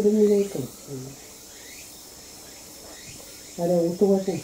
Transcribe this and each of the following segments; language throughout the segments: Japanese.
くるみがいいかもしれない。あれ、音がせん。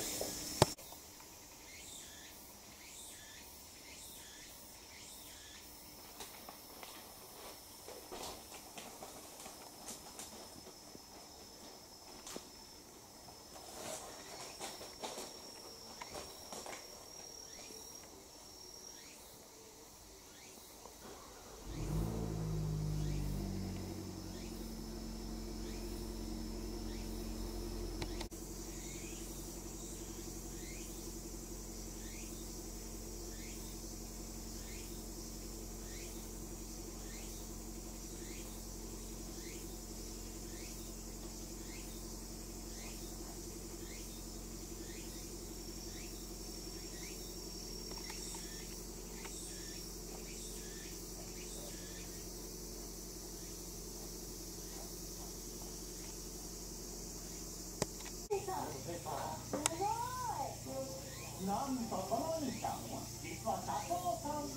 なんとこのお兄さんは実は社長さん。知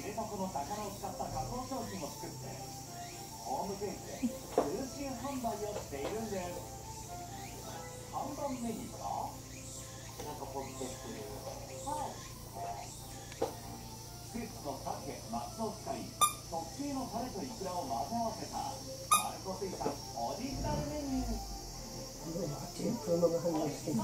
床の魚を使った加工商品を作ってホームページで通信販売をしているんです。看板メニューはなんかポッケっていう、はい、季節の鮭、マスを使い特製のタレとイクラを混ぜ合わせたマルコ水産オリジナルメニュー。 すごいな、天空のが反応してる。